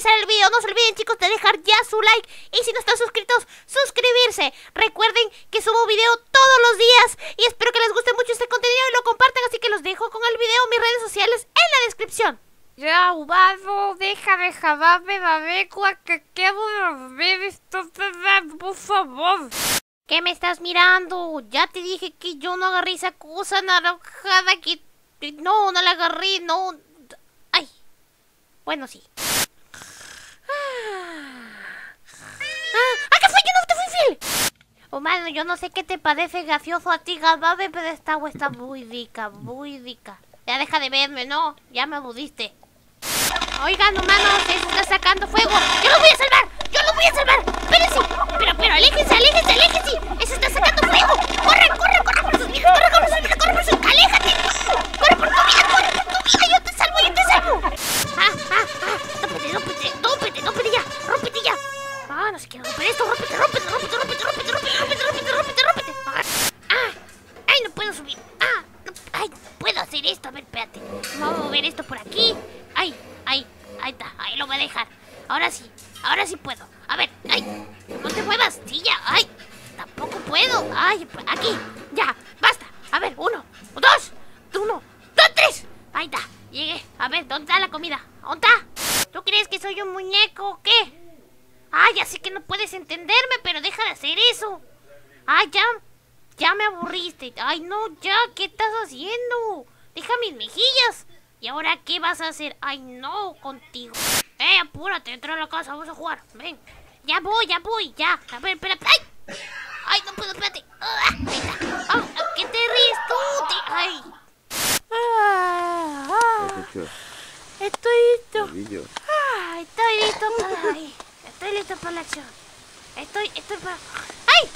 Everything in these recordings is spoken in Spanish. empezar el video, no se olviden, chicos, de dejar ya su like. Y si no están suscritos, suscribirse. Recuerden que subo video todos los días y espero que les guste mucho este contenido y lo compartan. Así que los dejo con el video, mis redes sociales en la descripción. Ya, humano, deja de jalarme la lengua, que quiero los bebés, por favor. ¿Qué me estás mirando? Ya te dije que yo no agarré esa cosa anaranjada que... No, no la agarré, no... Ay, bueno, sí. ¡Ah, qué fue! ¡Yo no te fui fiel! Humano, yo no sé qué te parece gracioso a ti, Galbabe, pero esta agua está muy rica, muy rica. Ya deja de verme, no, ya me abudiste. Oigan, humanos, se está sacando fuego. ¡Yo lo voy a salvar! ¡Yo lo voy a salvar! ¡Espérense! Pero, aléjense, aléjense, aléjense. Se está sacando fuego. ¡Corran, corran, corran por sus vidas! ¡Corran, corran por sus vidas! ¡Corran por sus vidas! ¡Aléjate! ¡Corre por tu vida! ¡Corre por tu vida! ¡Yo te salvo, yo te salvo! ¡Rómpete, rómpete! ¡Rómpete, rómpete ya! ¡Rómpete ya! ¡Ah, no se quiere romper esto! ¡Rómpete, rómpete, rómpete, rómpete, rómpete, rómpete, rómpete, rómpete, rómpete! ¡Ah! ¡Ay, no puedo subir! ¡Ah! ¡Ay, no puedo hacer esto! A ver, espérate. Vamos a mover esto por aquí. ¡Ay! ¡Ay! Ahí está, ahí lo voy a dejar. Ahora sí puedo. A ver, ay, no te muevas, silla, ay, tampoco puedo. Ay, aquí, ya, basta. A ver, uno, dos, tres. Ahí está, llegué. A ver, ¿dónde está la comida? ¿Dónde está? ¿Tú crees que soy un muñeco o qué? Ay, ya sé que no puedes entenderme, pero deja de hacer eso. Ay, ya me aburriste. Ay, no, ya, ¿qué estás haciendo? Deja mis mejillas. ¿Y ahora qué vas a hacer? Ay, no, contigo. Apúrate, entra a la casa, vamos a jugar. Ven. Ya voy. A ver, espérate. ¡Ay! ¡Ay, no puedo, espérate! Ahí está. Oh, ¿qué te ríes tú? ¡Ay! Estoy listo. Estoy listo para la acción. Estoy para... ¡Ay!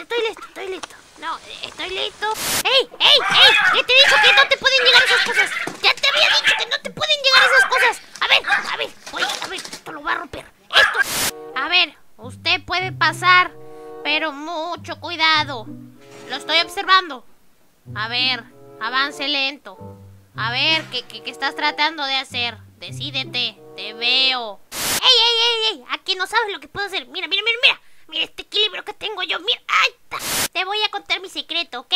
Estoy listo. No, estoy listo. ¡Ey! ¿Qué te dijo que no te pueden llegar esas cosas? ¡Ya te había dicho que no te pueden llegar esas cosas! A ver, oye, a ver, esto lo va a romper. Esto. A ver, usted puede pasar, pero mucho cuidado. Lo estoy observando. A ver, avance lento. A ver, ¿qué estás tratando de hacer? Decídete, te veo. ¡Ey! Aquí no sabes lo que puedo hacer. Mira. Mira este equilibrio que tengo yo, mira. ¡Ay! Te voy a contar mi secreto, ¿ok?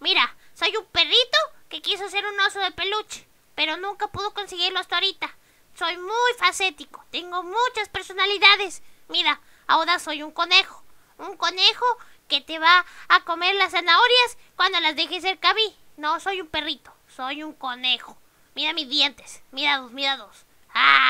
Mira, soy un perrito que quiso ser un oso de peluche, pero nunca pudo conseguirlo hasta ahorita. Soy muy facético, tengo muchas personalidades. Mira, ahora soy un conejo. Un conejo que te va a comer las zanahorias cuando las dejes cerca a mí. No soy un perrito, soy un conejo. Mira mis dientes, mira dos. ¡Ah!